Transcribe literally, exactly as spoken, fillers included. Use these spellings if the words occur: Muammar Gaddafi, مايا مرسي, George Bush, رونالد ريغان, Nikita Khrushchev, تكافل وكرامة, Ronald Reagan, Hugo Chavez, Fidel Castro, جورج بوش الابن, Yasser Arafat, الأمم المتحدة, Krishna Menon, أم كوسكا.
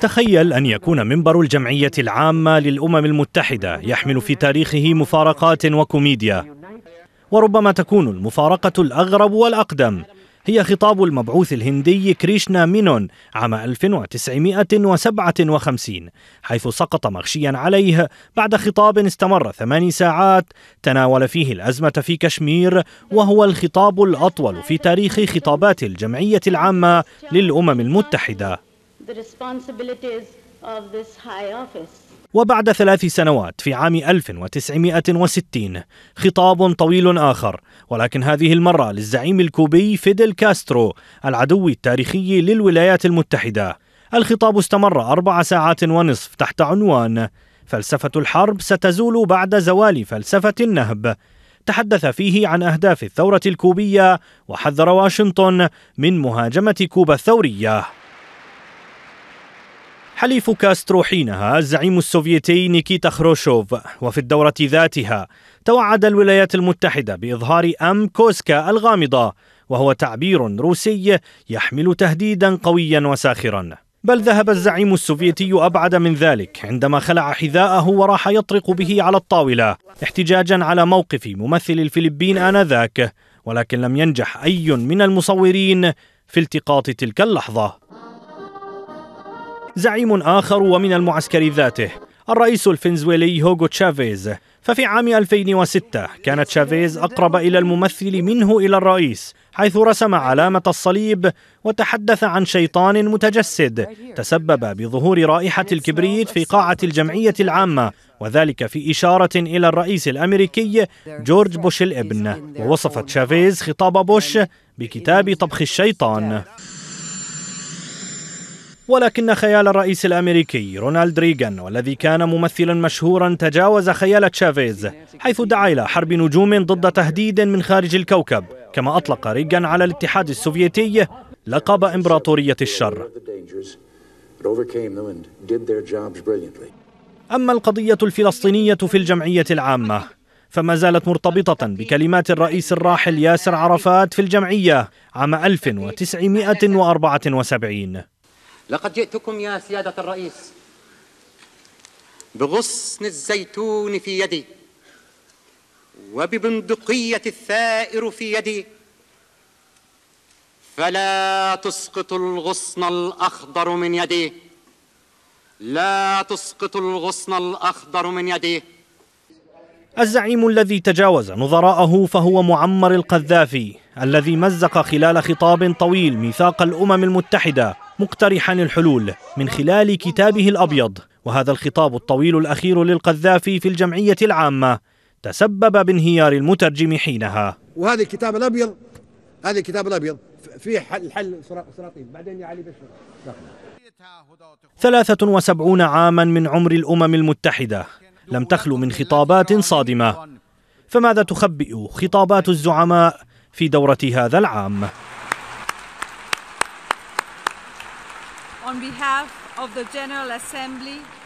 تخيل أن يكون منبر الجمعية العامة للأمم المتحدة يحمل في تاريخه مفارقات وكوميديا، وربما تكون المفارقة الأغرب والأقدم هي خطاب المبعوث الهندي كريشنا مينون عام ألف وتسعمئة وسبعة وخمسين، حيث سقط مغشيا عليه بعد خطاب استمر ثماني ساعات تناول فيه الأزمة في كشمير، وهو الخطاب الأطول في تاريخ خطابات الجمعية العامة للأمم المتحدة. وبعد ثلاث سنوات في عام ألف وتسعمئة وستين خطاب طويل آخر، ولكن هذه المرة للزعيم الكوبي فيدل كاسترو العدو التاريخي للولايات المتحدة. الخطاب استمر أربع ساعات ونصف تحت عنوان فلسفة الحرب ستزول بعد زوال فلسفة النهب. تحدث فيه عن أهداف الثورة الكوبية وحذر واشنطن من مهاجمة كوبا الثورية. حليف كاسترو حينها الزعيم السوفيتي نيكيتا خروشوف، وفي الدورة ذاتها توعد الولايات المتحدة بإظهار أم كوسكا الغامضة، وهو تعبير روسي يحمل تهديدا قويا وساخرا. بل ذهب الزعيم السوفيتي أبعد من ذلك عندما خلع حذاءه وراح يطرق به على الطاولة احتجاجا على موقف ممثل الفلبين آنذاك، ولكن لم ينجح أي من المصورين في التقاط تلك اللحظة. زعيم آخر ومن المعسكر ذاته الرئيس الفنزويلي هوغو تشافيز، ففي عام ألفين وستة كانت تشافيز أقرب إلى الممثل منه إلى الرئيس، حيث رسم علامة الصليب وتحدث عن شيطان متجسد تسبب بظهور رائحة الكبريت في قاعة الجمعية العامة، وذلك في إشارة إلى الرئيس الأمريكي جورج بوش الابن. ووصفت تشافيز خطاب بوش بكتاب طبخ الشيطان. ولكن خيال الرئيس الأمريكي رونالد ريغان، والذي كان ممثلا مشهورا، تجاوز خيال تشافيز، حيث دعا إلى حرب نجوم ضد تهديد من خارج الكوكب، كما أطلق ريغان على الاتحاد السوفيتي لقب إمبراطورية الشر. أما القضية الفلسطينية في الجمعية العامة فما زالت مرتبطة بكلمات الرئيس الراحل ياسر عرفات في الجمعية عام ألف وتسعمئة وأربعة وسبعين. لقد جئتكم يا سيادة الرئيس بغصن الزيتون في يدي وببندقية الثائر في يدي، فلا تسقطوا الغصن الأخضر من يدي، لا تسقطوا الغصن الأخضر من يدي. الزعيم الذي تجاوز نظراءه فهو معمر القذافي، الذي مزق خلال خطاب طويل ميثاق الأمم المتحدة مقترحا الحلول من خلال كتابه الأبيض، وهذا الخطاب الطويل الأخير للقذافي في الجمعية العامة تسبب بانهيار المترجم حينها. وهذا الكتاب الأبيض، هذا الكتاب الأبيض فيه حل حل سلاطين بعدين يا علي بشر. ثلاثة وسبعين عاما من عمر الأمم المتحدة لم تخلو من خطابات صادمة، فماذا تخبئ خطابات الزعماء في دورة هذا العام؟ On behalf of the General Assembly